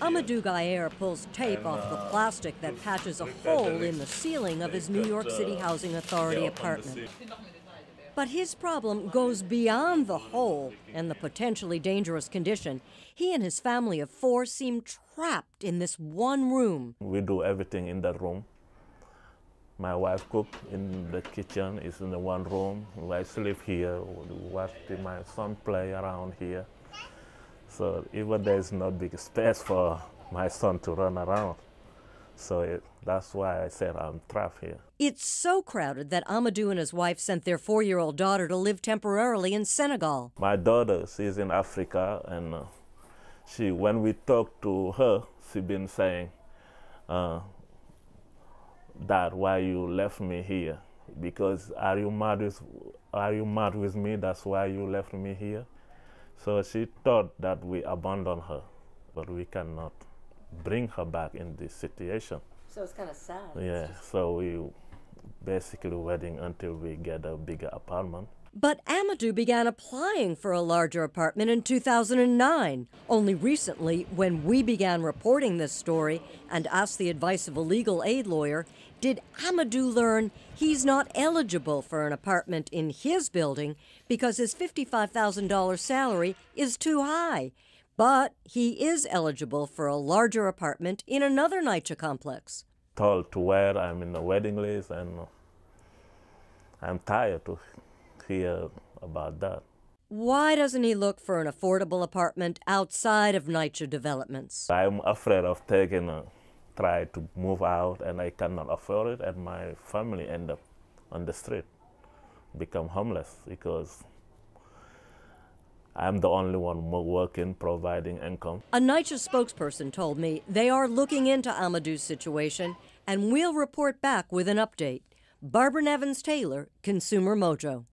Amadou Gueye pulls tape off the plastic that patches a hole in the ceiling of his New York City Housing Authority apartment. But his problem goes beyond the hole and the potentially dangerous condition. He and his family of four seem trapped in this one room. We do everything in that room. My wife cooks in the kitchen, it's in the one room. I sleep here, watch my son play around here. So even there's not big space for my son to run around. So that's why I said I'm trapped here. It's so crowded that Amadou and his wife sent their 4-year-old daughter to live temporarily in Senegal. My daughter, she's in Africa, and when we talk to her, she's been saying, Dad, why you left me here? Because are you mad with me? That's why you left me here? So she thought that we abandoned her, but we cannot bring her back in this situation. So it's kind of sad. Yeah, so we basically waiting until we get a bigger apartment. But Amadou began applying for a larger apartment in 2009. Only recently, when we began reporting this story and asked the advice of a legal aid lawyer, did Amadou learn he's not eligible for an apartment in his building because his $55,000 salary is too high. But he is eligible for a larger apartment in another NYCHA complex. Told to where I'm in the waiting list, and I'm tired to hear about that. Why doesn't he look for an affordable apartment outside of NYCHA developments? I'm afraid of try to move out, and I cannot afford it, and my family end up on the street, become homeless, because I'm the only one working, providing income. A NYCHA spokesperson told me they are looking into Amadou's situation, and we'll report back with an update. Barbara Nevins Taylor, Consumer Mojo.